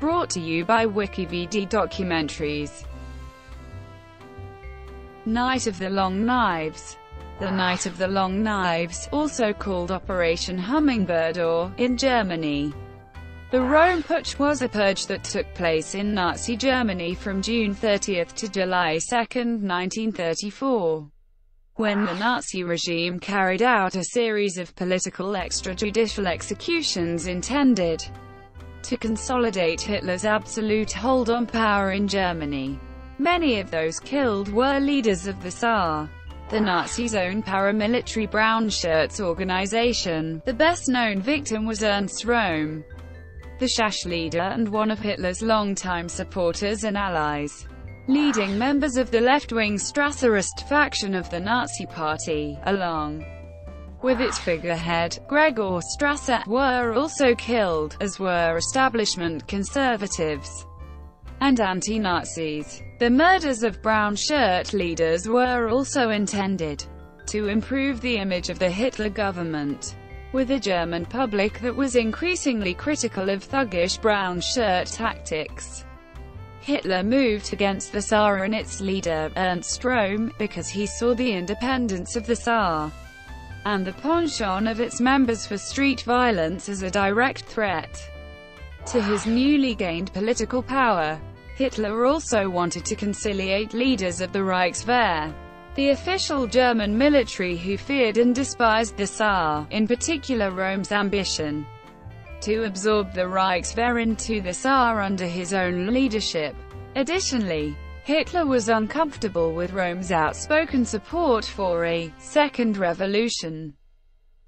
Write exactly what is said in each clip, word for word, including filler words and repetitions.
Brought to you by WikiVidi Documentaries. Night of the Long Knives. The Night of the Long Knives, also called Operation Hummingbird or, in Germany, the Röhm Putsch, was a purge that took place in Nazi Germany from June thirtieth to July second, nineteen thirty-four, when the Nazi regime carried out a series of political extrajudicial executions intended to consolidate Hitler's absolute hold on power in Germany. Many of those killed were leaders of the Tsar, the Nazis' own paramilitary Brown Shirts organization. The best-known victim was Ernst Röhm, the Schash leader and one of Hitler's longtime supporters and allies. Leading members of the left-wing Strasserist faction of the Nazi Party, along with its figurehead, Gregor Strasser, were also killed, as were establishment conservatives and anti-Nazis. The murders of Brown Shirt leaders were also intended to improve the image of the Hitler government with a German public that was increasingly critical of thuggish Brown Shirt tactics. Hitler moved against the Tsar and its leader, Ernst Röhm, because he saw the independence of the Tsar and the penchant of its members for street violence as a direct threat to his newly gained political power. Hitler also wanted to conciliate leaders of the Reichswehr, the official German military who feared and despised the Tsar, in particular Röhm's ambition to absorb the Reichswehr into the Tsar under his own leadership. Additionally, Hitler was uncomfortable with Röhm's outspoken support for a second revolution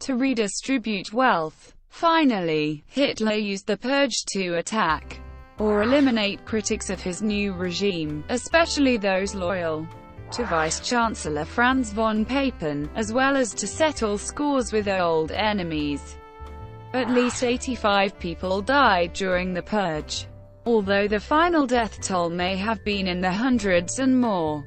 to redistribute wealth. Finally, Hitler used the purge to attack or eliminate critics of his new regime, especially those loyal to Vice-Chancellor Franz von Papen, as well as to settle scores with old enemies. At least eighty-five people died during the purge, although the final death toll may have been in the hundreds, and more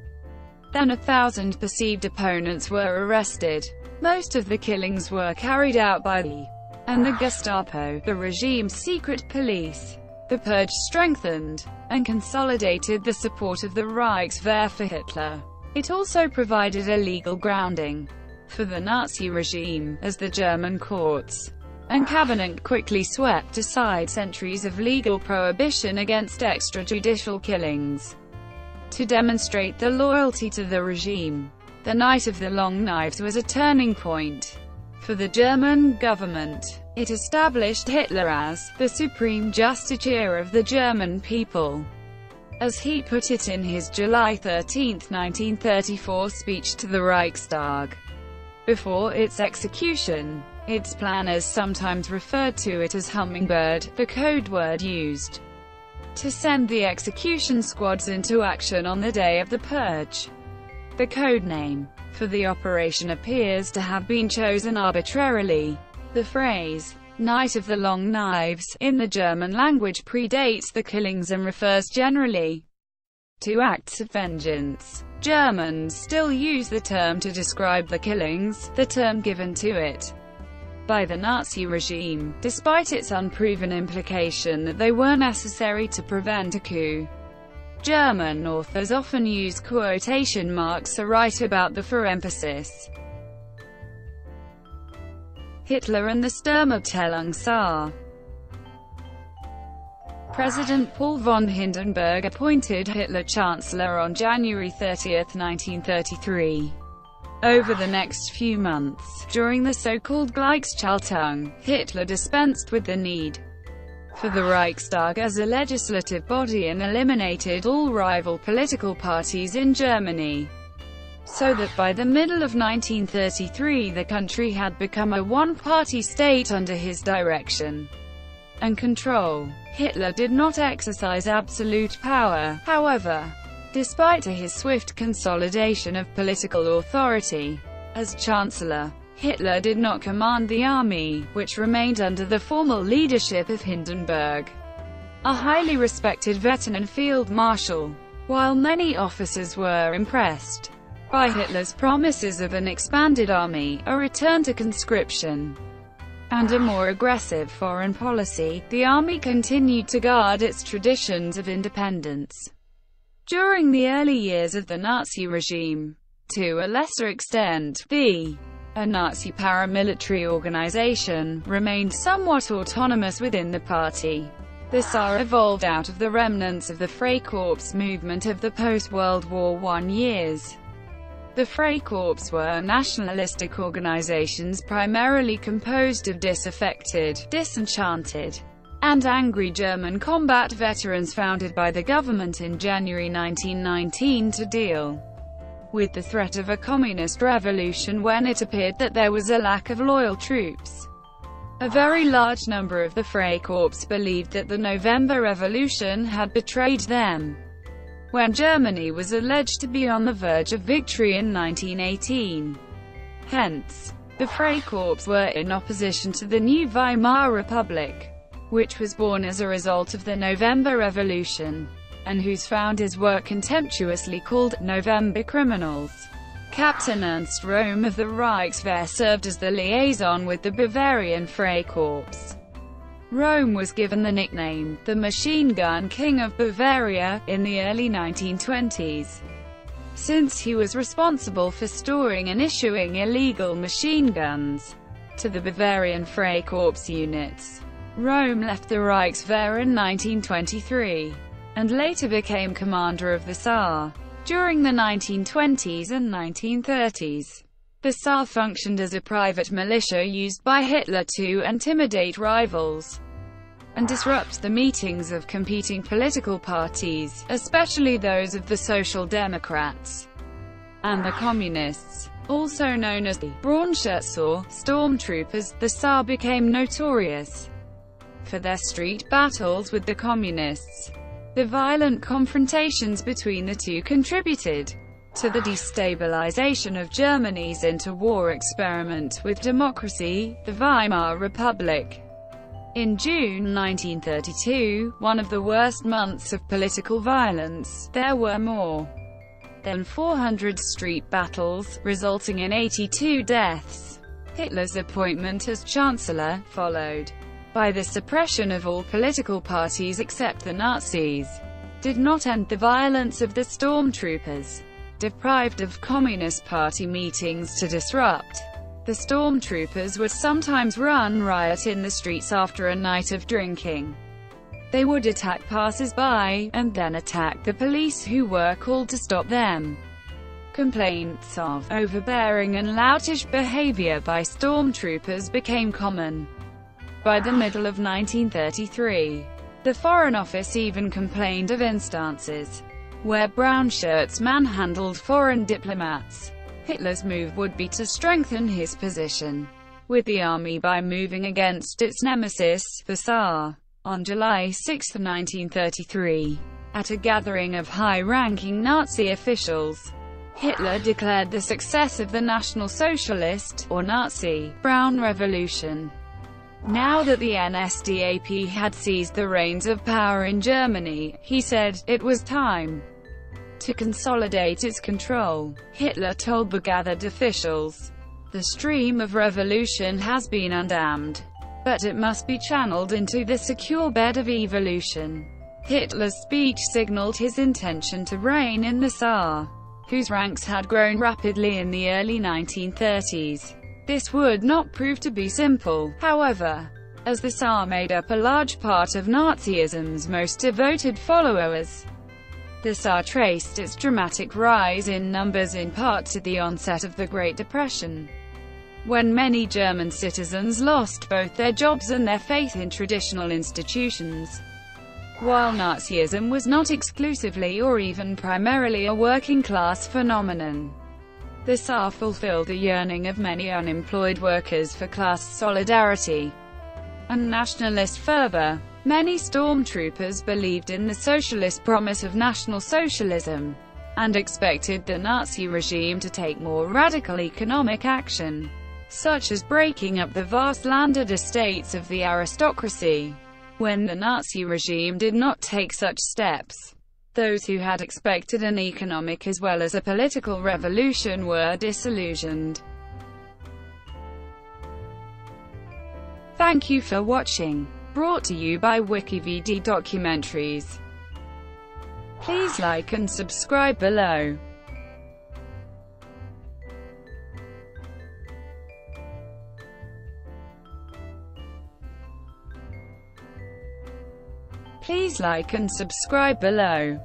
than a thousand perceived opponents were arrested. Most of the killings were carried out by the and the Gestapo, the regime's secret police. The purge strengthened and consolidated the support of the Reichswehr for Hitler. It also provided a legal grounding for the Nazi regime, as the German courts and cabinet quickly swept aside centuries of legal prohibition against extrajudicial killings to demonstrate the loyalty to the regime. The Night of the Long Knives was a turning point for the German government. It established Hitler as the supreme justiciar of the German people, as he put it in his July thirteenth, nineteen thirty-four speech to the Reichstag. Before its execution, its planners sometimes referred to it as Hummingbird, the code word used to send the execution squads into action on the day of the purge. The code name for the operation appears to have been chosen arbitrarily. The phrase, Night of the Long Knives, in the German language predates the killings and refers generally to acts of vengeance. Germans still use the term to describe the killings, the term given to it by the Nazi regime, despite its unproven implication that they were necessary to prevent a coup. German authors often use quotation marks to write about the for emphasis. Hitler and the Sturmabteilung Tsar. President Paul von Hindenburg appointed Hitler Chancellor on January thirtieth, nineteen thirty-three. Over the next few months, during the so-called Gleichschaltung, Hitler dispensed with the need for the Reichstag as a legislative body and eliminated all rival political parties in Germany, so that by the middle of nineteen thirty-three the country had become a one-party state under his direction and control. Hitler did not exercise absolute power, however, despite his swift consolidation of political authority. As Chancellor, Hitler did not command the army, which remained under the formal leadership of Hindenburg, a highly respected veteran and field marshal. While many officers were impressed by Hitler's promises of an expanded army, a return to conscription, and a more aggressive foreign policy, the army continued to guard its traditions of independence during the early years of the Nazi regime. To a lesser extent, the A Nazi paramilitary organization remained somewhat autonomous within the party. The S A R evolved out of the remnants of the Freikorps movement of the post-World War One years. The Freikorps were nationalistic organizations primarily composed of disaffected, disenchanted, and angry German combat veterans founded by the government in January nineteen nineteen to deal with the threat of a communist revolution when it appeared that there was a lack of loyal troops. A very large number of the Freikorps believed that the November Revolution had betrayed them. When Germany was alleged to be on the verge of victory in nineteen eighteen. Hence, the Freikorps were in opposition to the new Weimar Republic, which was born as a result of the November Revolution, and whose founders were contemptuously called November Criminals. Captain Ernst Röhm of the Reichswehr served as the liaison with the Bavarian Freikorps. Röhm was given the nickname, the Machine Gun King of Bavaria, in the early nineteen twenties, since he was responsible for storing and issuing illegal machine guns to the Bavarian Freikorps units. Röhm left the Reichswehr in nineteen twenty-three. And later became commander of the S A R. During the nineteen twenties and nineteen thirties, the S A R functioned as a private militia used by Hitler to intimidate rivals and disrupt the meetings of competing political parties, especially those of the Social Democrats and the Communists. Also known as the Braunschutz or Stormtroopers, the S A R became notorious for their street battles with the Communists. The violent confrontations between the two contributed to the destabilization of Germany's interwar experiment with democracy, the Weimar Republic. In June nineteen thirty-two, one of the worst months of political violence, there were more than four hundred street battles, resulting in eighty-two deaths. Hitler's appointment as Chancellor followed by the suppression of all political parties except the Nazis, did not end the violence of the Stormtroopers. Deprived of Communist Party meetings to disrupt, the Stormtroopers would sometimes run riot in the streets after a night of drinking. They would attack passers-by, and then attack the police who were called to stop them. Complaints of overbearing and loutish behavior by Stormtroopers became common. By the middle of nineteen thirty-three, the Foreign Office even complained of instances where brown shirts manhandled foreign diplomats. Hitler's move would be to strengthen his position with the army by moving against its nemesis, the S A R. On July sixth nineteen thirty-three, at a gathering of high-ranking Nazi officials, Hitler declared the success of the National Socialist, or Nazi, Brown Revolution. Now that the N S D A P had seized the reins of power in Germany, he said, it was time to consolidate its control. Hitler told the gathered officials, the stream of revolution has been undammed, but it must be channeled into the secure bed of evolution. Hitler's speech signaled his intention to rein in the S A R, whose ranks had grown rapidly in the early nineteen thirties. This would not prove to be simple, however, as the S A R made up a large part of Nazism's most devoted followers. The S A R traced its dramatic rise in numbers in part to the onset of the Great Depression, when many German citizens lost both their jobs and their faith in traditional institutions. While Nazism was not exclusively or even primarily a working-class phenomenon, the S A R fulfilled the yearning of many unemployed workers for class solidarity and nationalist fervor. Many Stormtroopers believed in the socialist promise of National Socialism and expected the Nazi regime to take more radical economic action, such as breaking up the vast landed estates of the aristocracy. When the Nazi regime did not take such steps, those who had expected an economic as well as a political revolution were disillusioned. Thank you for watching. Brought to you by WikiVidi Documentaries. Please like and subscribe below. Please like and subscribe below.